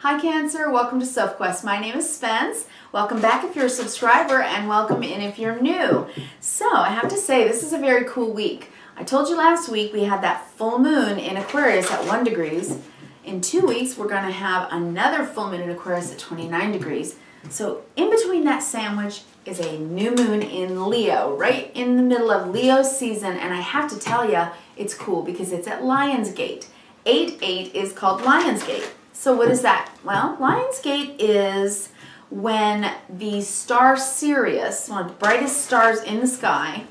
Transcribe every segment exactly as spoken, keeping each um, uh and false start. Hi Cancer, welcome to SophQuest. My name is Spence. Welcome back if you're a subscriber, and welcome in if you're new. So I have to say, this is a very cool week. I told you last week we had that full moon in Aquarius at one degrees. In two weeks we're going to have another full moon in Aquarius at twenty-nine degrees. So in between that sandwich is a new moon in Leo, right in the middle of Leo season, and I have to tell you, it's cool because it's at Lionsgate. eight eight is called Lionsgate. So what is that? Well, Lionsgate is when the star Sirius, one of the brightest stars in the sky,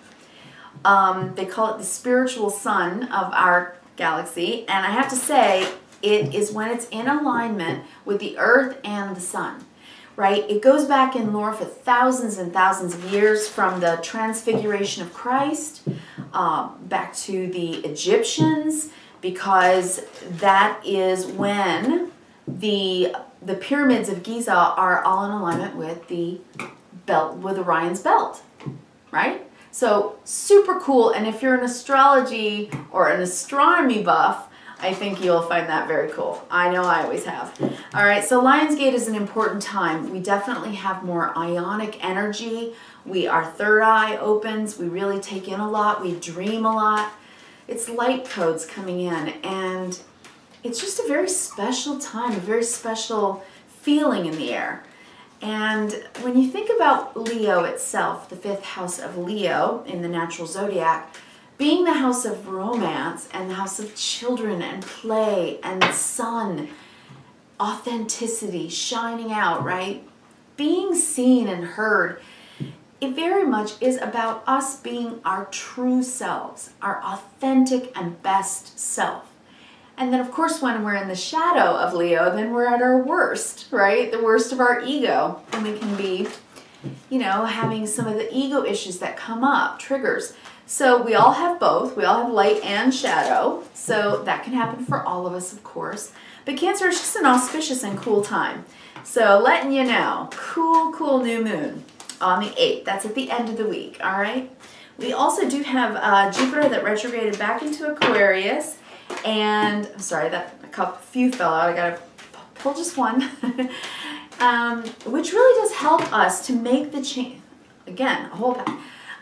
um, they call it the spiritual sun of our galaxy, and I have to say, it is when it's in alignment with the Earth and the sun, right? It goes back in lore for thousands and thousands of years, from the transfiguration of Christ uh, back to the Egyptians, because that is when the the pyramids of Giza are all in alignment with the belt, with Orion's belt, right? So super cool, and if you're an astrology or an astronomy buff, I think you'll find that very cool. I know I always have. All right, so Lionsgate is an important time. We definitely have more ionic energy. We, our third eye opens. We really take in a lot. We dream a lot. It's light codes coming in, and it's just a very special time, a very special feeling in the air. And when you think about Leo itself, the fifth house of Leo in the natural zodiac, being the house of romance and the house of children and play and sun, authenticity, shining out, right? Being seen and heard, it very much is about us being our true selves, our authentic and best self. And then of course when we're in the shadow of Leo, then we're at our worst, right? The worst of our ego. And we can be, you know, having some of the ego issues that come up, triggers. So we all have both. We all have light and shadow. So that can happen for all of us, of course. But Cancer is just an auspicious and cool time. So letting you know, cool, cool new moon on the eighth. That's at the end of the week, all right? We also do have uh, Jupiter that retrograded back into Aquarius. And I'm sorry, that a couple, few fell out. I gotta pull just one. um, which really does help us to make the change. Again, hold on.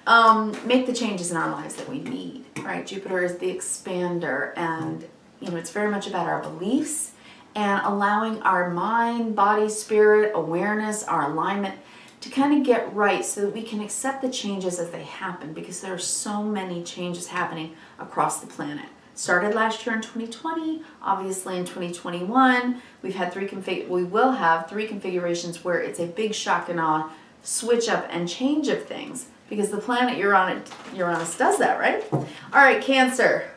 Um, make the changes in our lives that we need, right? Jupiter is the expander, and you know, it's very much about our beliefs and allowing our mind, body, spirit, awareness, our alignment to kind of get right so that we can accept the changes as they happen, because there are so many changes happening across the planet. Started last year in twenty twenty, obviously in twenty twenty-one, we've had three config- we will have three configurations where it's a big shock and awe, switch up and change of things. Because the planet Uranus, Uranus does that, right? All right, Cancer,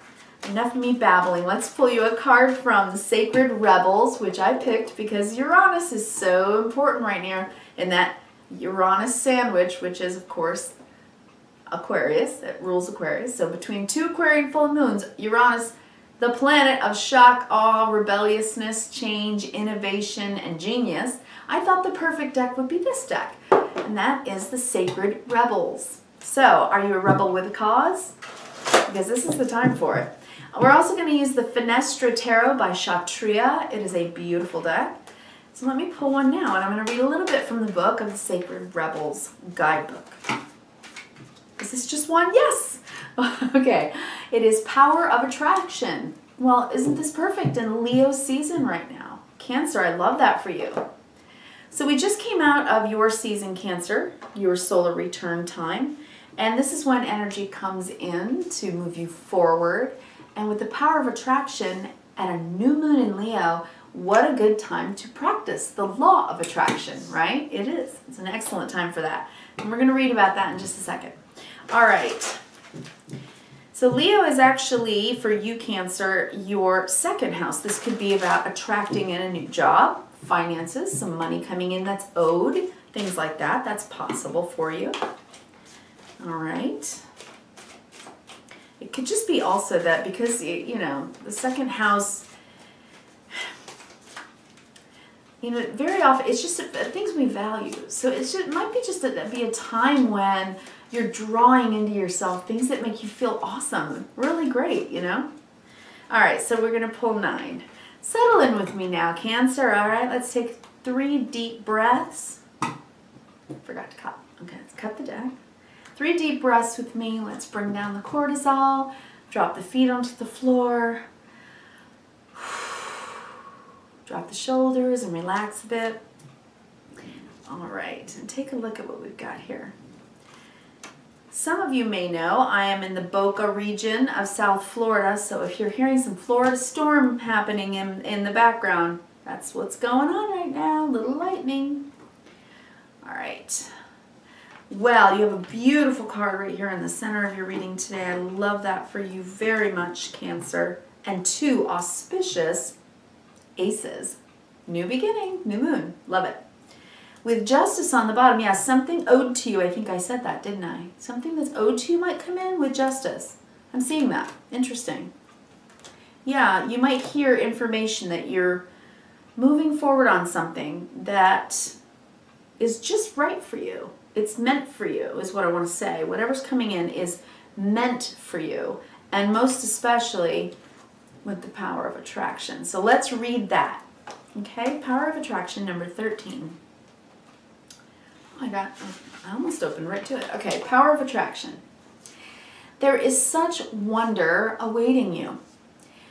enough of me babbling. Let's pull you a card from the Sacred Rebels, which I picked because Uranus is so important right now in that Uranus sandwich, which is, of course, Aquarius. It rules Aquarius. So between two Aquarian full moons, Uranus, the planet of shock, awe, rebelliousness, change, innovation, and genius, I thought the perfect deck would be this deck. And that is the Sacred Rebels. So, are you a rebel with a cause? Because this is the time for it. We're also going to use the Finestra Tarot by Chaitreya. It is a beautiful deck. So let me pull one now, and I'm going to read a little bit from the book of the Sacred Rebels guidebook. Is this just one? Yes! Okay. It is Power of Attraction. Well, isn't this perfect in Leo season right now? Cancer, I love that for you. So we just came out of your season, Cancer, your solar return time, and this is when energy comes in to move you forward. And with the power of attraction at a new moon in Leo, what a good time to practice the law of attraction, right? It is. It's an excellent time for that. And we're going to read about that in just a second. All right. So Leo is actually, for you, Cancer, your second house. This could be about attracting in a new job, finances, some money coming in that's owed, things like that. That's possible for you. All right. It could just be also that because, you know, the second house, you know, very often it's just things we value. So it's just, it might be just a, be a time when you're drawing into yourself things that make you feel awesome, really great, you know? All right, so we're going to pull nine. Settle in with me now, Cancer. All right, let's take three deep breaths. Forgot to cut. Okay, let's cut the deck. Three deep breaths with me. Let's bring down the cortisol. Drop the feet onto the floor. Drop the shoulders and relax a bit. All right, and take a look at what we've got here. Some of you may know I am in the Boca region of South Florida, so if you're hearing some Florida storm happening in, in the background, that's what's going on right now, little lightning. All right. Well, you have a beautiful card right here in the center of your reading today. I love that for you very much, Cancer. And two auspicious aces. New beginning, new moon. Love it. With justice on the bottom, yeah, something owed to you. I think I said that, didn't I? Something that's owed to you might come in with justice. I'm seeing that. Interesting. Yeah, you might hear information that you're moving forward on something that is just right for you. It's meant for you, is what I want to say. Whatever's coming in is meant for you, and most especially with the power of attraction. So let's read that. Okay, power of attraction number thirteen. Oh my God, I almost opened right to it. Okay, power of attraction. There is such wonder awaiting you.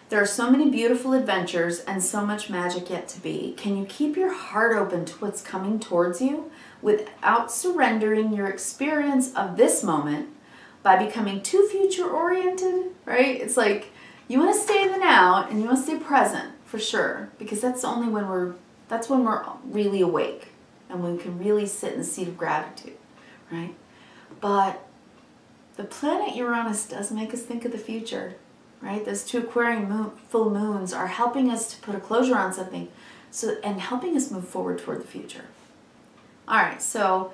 There are so many beautiful adventures and so much magic yet to be. Can you keep your heart open to what's coming towards you without surrendering your experience of this moment by becoming too future-oriented, right? It's like you want to stay in the now and you want to stay present for sure, because that's only when we're, that's when we're really awake. And we can really sit in the seat of gratitude, right? But the planet Uranus does make us think of the future, right? Those two Aquarian moon, full moons are helping us to put a closure on something so and helping us move forward toward the future. All right, so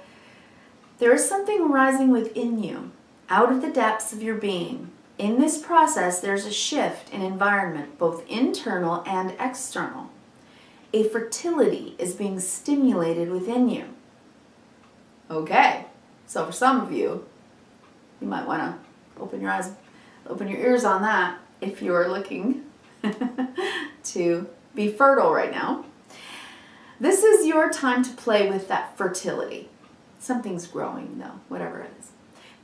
there is something rising within you, out of the depths of your being. In this process, there's a shift in environment, both internal and external. A fertility is being stimulated within you. Okay, so for some of you, you might wanna open your eyes, open your ears on that if you're looking to be fertile right now. This is your time to play with that fertility. Something's growing though, whatever it is.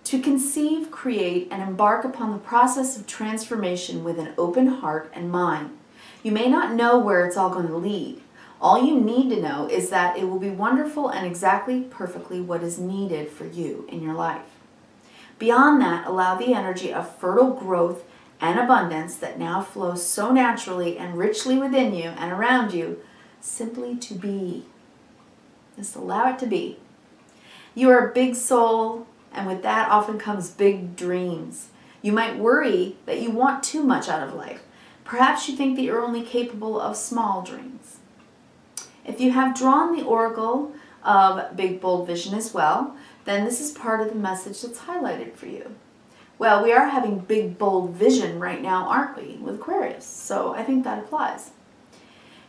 To conceive, create, and embark upon the process of transformation with an open heart and mind. You may not know where it's all going to lead. All you need to know is that it will be wonderful and exactly perfectly what is needed for you in your life. Beyond that, allow the energy of fertile growth and abundance that now flows so naturally and richly within you and around you simply to be. Just allow it to be. You are a big soul, and with that often comes big dreams. You might worry that you want too much out of life. Perhaps you think that you're only capable of small dreams. If you have drawn the oracle of Big Bold Vision as well, then this is part of the message that's highlighted for you. Well, we are having Big Bold Vision right now, aren't we, with Aquarius? So I think that applies.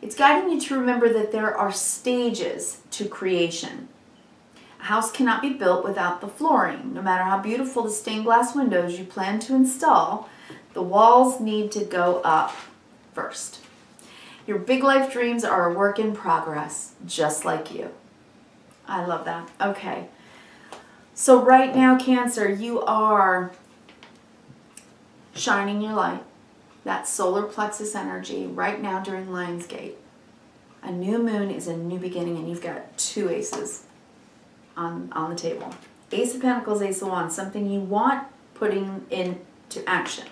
It's guiding you to remember that there are stages to creation. A house cannot be built without the flooring. No matter how beautiful the stained glass windows you plan to install, the walls need to go up first. Your big life dreams are a work in progress, just like you. I love that. Okay. So right now, Cancer, you are shining your light, that solar plexus energy, right now during Lionsgate. A new moon is a new beginning, and you've got two aces on, on the table. Ace of Pentacles, Ace of Wands, something you want putting into action.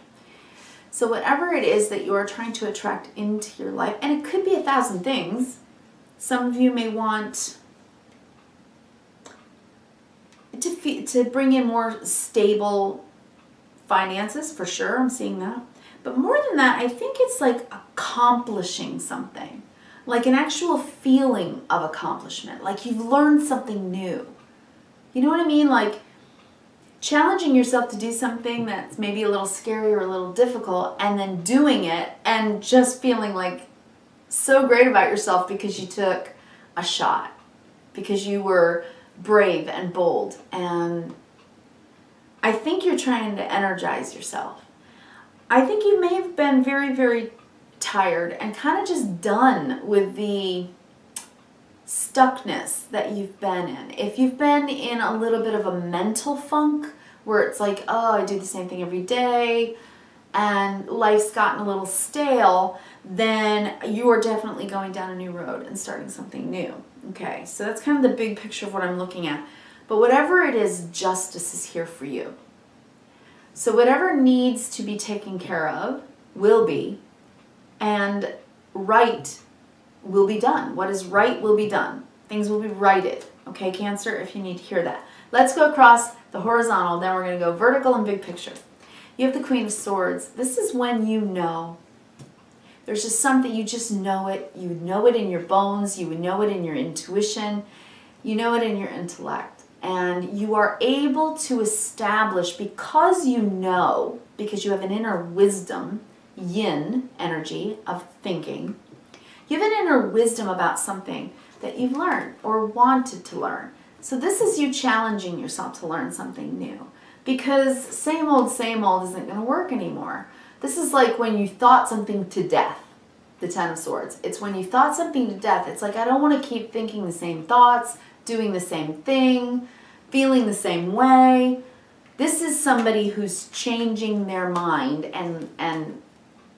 So whatever it is that you are trying to attract into your life, and it could be a thousand things. Some of you may want to, fe to bring in more stable finances, for sure, I'm seeing that. But more than that, I think it's like accomplishing something, like an actual feeling of accomplishment, like you've learned something new. You know what I mean? Like, challenging yourself to do something that's maybe a little scary or a little difficult, and then doing it and just feeling like so great about yourself because you took a shot, because you were brave and bold. And I think you're trying to energize yourself. I think you may have been very, very tired and kind of just done with the stuckness that you've been in. If you've been in a little bit of a mental funk where it's like, oh, I do the same thing every day and life's gotten a little stale, then you are definitely going down a new road and starting something new. Okay, so that's kind of the big picture of what I'm looking at. But whatever it is, justice is here for you. So whatever needs to be taken care of will be, and right will be done. What is right will be done. Things will be righted. Okay, Cancer, if you need to hear that. Let's go across the horizontal, then we're going to go vertical and big picture. You have the Queen of Swords. This is when you know. There's just something, you just know it. You know it in your bones. You would know it in your intuition. You know it in your intellect. And you are able to establish, because you know, because you have an inner wisdom, yin energy of thinking, you have an inner wisdom about something that you've learned or wanted to learn. So this is you challenging yourself to learn something new, because same old, same old isn't going to work anymore. This is like when you thought something to death, the Ten of Swords. It's when you thought something to death. It's like, I don't want to keep thinking the same thoughts, doing the same thing, feeling the same way. This is somebody who's changing their mind and, and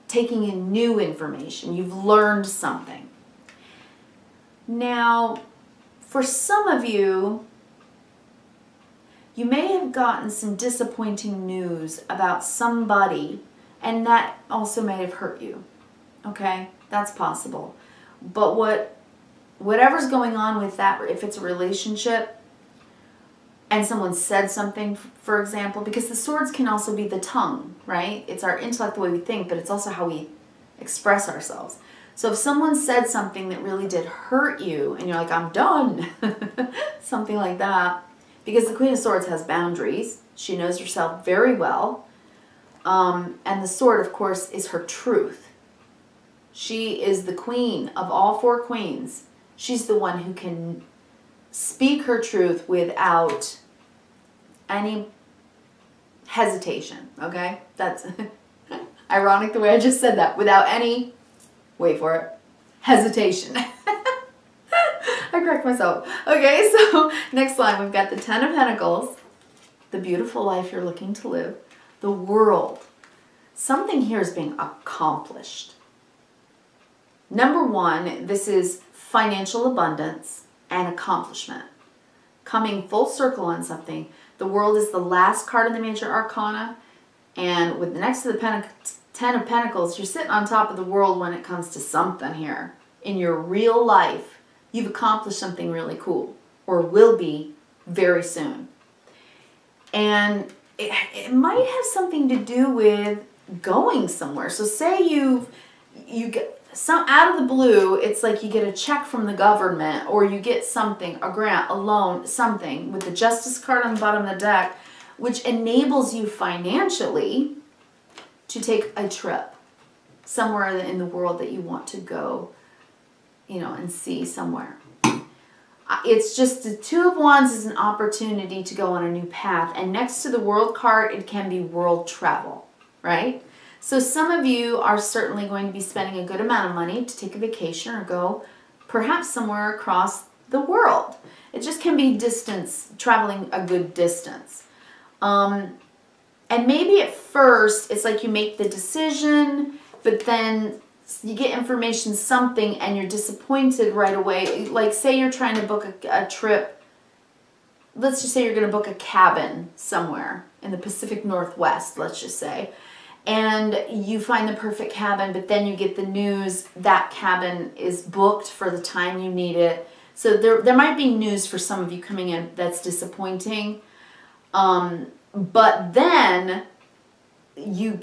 taking in new information. You've learned something. Now, for some of you, you may have gotten some disappointing news about somebody, and that also may have hurt you. Okay, that's possible. But what, whatever's going on with that, if it's a relationship and someone said something, for example, because the swords can also be the tongue, right? It's our intellect, the way we think, but it's also how we express ourselves. So if someone said something that really did hurt you and you're like, I'm done, something like that, because the Queen of Swords has boundaries. She knows herself very well. Um, and the sword, of course, is her truth. She is the queen of all four queens. She's the one who can speak her truth without any hesitation, okay? That's ironic the way I just said that. Without any, wait for it, hesitation. I correct myself. Okay, so next line, we've got the Ten of Pentacles, the beautiful life you're looking to live, the world. Something here is being accomplished. Number one, this is financial abundance and accomplishment. Coming full circle on something. The world is the last card in the major arcana, and with the next to the Pentac Ten of Pentacles, you're sitting on top of the world when it comes to something here. In your real life, you've accomplished something really cool, or will be very soon. And It, it might have something to do with going somewhere. So say you you get some out of the blue, it's like you get a check from the government, or you get something, a grant, a loan, something, with the Justice card on the bottom of the deck, which enables you financially to take a trip somewhere in the world that you want to go, you know, and see somewhere. It's just the Two of Wands is an opportunity to go on a new path. And next to the World card, it can be world travel, right? So some of you are certainly going to be spending a good amount of money to take a vacation or go perhaps somewhere across the world. It just can be distance, traveling a good distance. Um, and maybe at first, it's like you make the decision, but then you get information, something, and you're disappointed right away. Like, say you're trying to book a, a trip. Let's just say you're going to book a cabin somewhere in the Pacific Northwest, let's just say. And you find the perfect cabin, but then you get the news that cabin is booked for the time you need it. So there, there might be news for some of you coming in that's disappointing. Um, but then you...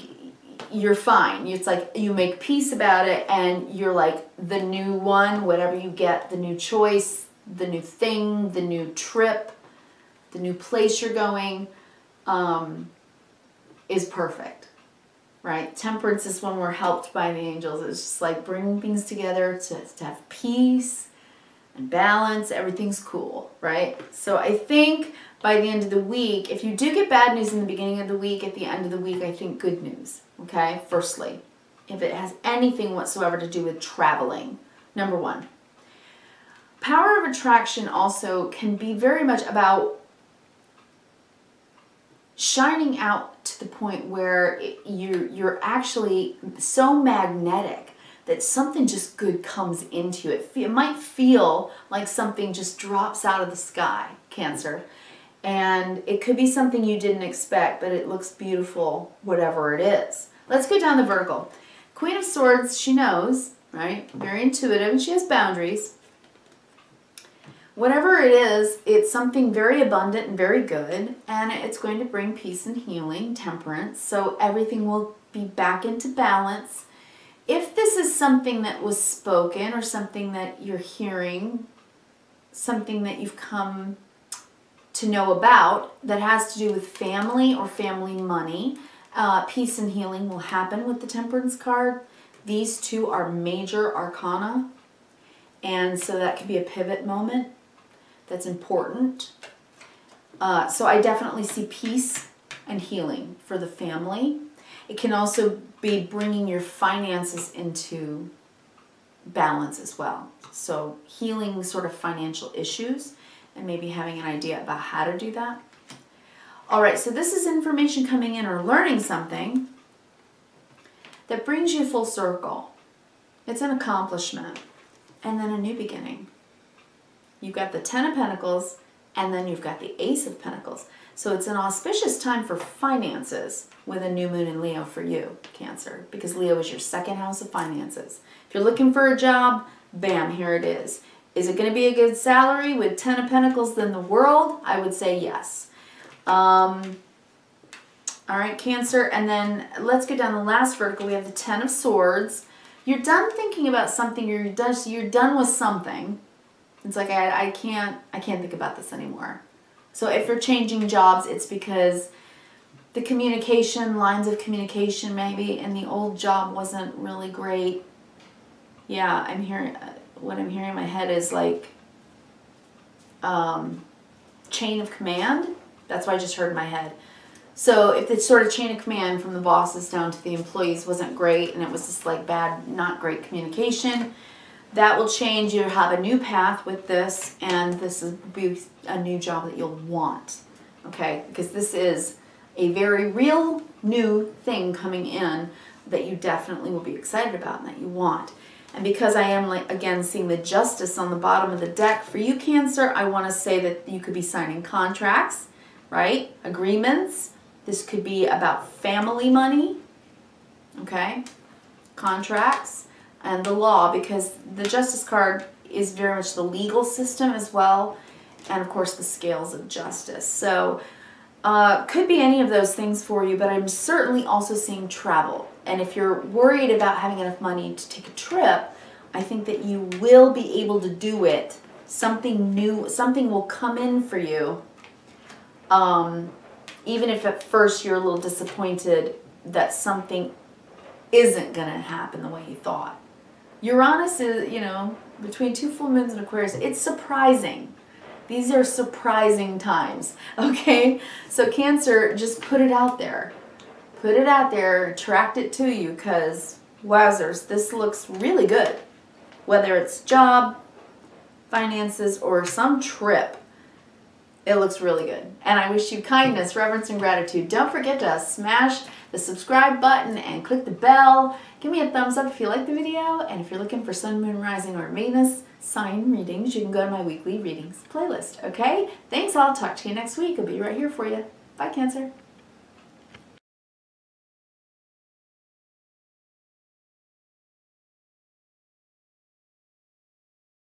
you're fine. It's like you make peace about it, and you're like the new one, whatever you get, the new choice, the new thing, the new trip, the new place you're going, um, is perfect, right? Temperance is when we're helped by the angels. It's just like bringing things together to, to have peace and balance. Everything's cool, right? So I think by the end of the week, if you do get bad news in the beginning of the week, at the end of the week, I think good news, okay? Firstly, if it has anything whatsoever to do with traveling. Number one, power of attraction also can be very much about shining out to the point where it, you're, you're actually so magnetic that something just good comes into it. It might feel like something just drops out of the sky, Cancer. And it could be something you didn't expect, but it looks beautiful, whatever it is. Let's go down the vertical. Queen of Swords, she knows, right? Very intuitive, and she has boundaries. Whatever it is, it's something very abundant and very good, and it's going to bring peace and healing, temperance, so everything will be back into balance. If this is something that was spoken or something that you're hearing, something that you've come to know about that has to do with family or family money, uh, peace and healing will happen with the Temperance card. These two are major arcana, and so that could be a pivot moment that's important. Uh, so I definitely see peace and healing for the family. It can also be bringing your finances into balance as well. So healing sort of financial issues and maybe having an idea about how to do that. All right, so this is information coming in or learning something that brings you full circle. It's an accomplishment and then a new beginning. You've got the Ten of Pentacles and then you've got the Ace of Pentacles. So it's an auspicious time for finances with a new moon in Leo for you, Cancer, because Leo is your second house of finances. If you're looking for a job, bam, here it is. Is it going to be a good salary with Ten of Pentacles in the world? I would say yes. Um, all right, Cancer. And then let's go down the last vertical. We have the Ten of Swords. You're done thinking about something. You're done, you're done with something. It's like, I, I, can't, I can't think about this anymore. So if you're changing jobs, it's because the communication, lines of communication maybe, and the old job wasn't really great. Yeah, I'm hearing... What I'm hearing in my head is like um, chain of command. That's what I just heard in my head. So if the sort of chain of command from the bosses down to the employees wasn't great and it was just like bad, not great communication, that will change. You'll have a new path with this, and this will be a new job that you'll want, okay? Because this is a very real new thing coming in that you definitely will be excited about and that you want. And because I am, like, again, seeing the justice on the bottom of the deck for you, Cancer, I want to say that you could be signing contracts, right? Agreements. This could be about family money, okay? Contracts and the law, because the justice card is very much the legal system as well, and, of course, the scales of justice. So uh, could be any of those things for you, but I'm certainly also seeing travel. And if you're worried about having enough money to take a trip, I think that you will be able to do it. Something new, something will come in for you. Um, even if at first you're a little disappointed that something isn't going to happen the way you thought. Uranus is, you know, between two full moons and Aquarius, it's surprising. These are surprising times, okay? So Cancer, just put it out there. Put it out there, attract it to you, because wowzers, this looks really good. Whether it's job, finances, or some trip, it looks really good. And I wish you kindness, reverence, and gratitude. Don't forget to smash the subscribe button and click the bell. Give me a thumbs up if you like the video. And if you're looking for Sun, Moon, Rising, or Venus sign readings, you can go to my weekly readings playlist, okay? Thanks, I'll talk to you next week. I'll be right here for you. Bye, Cancer.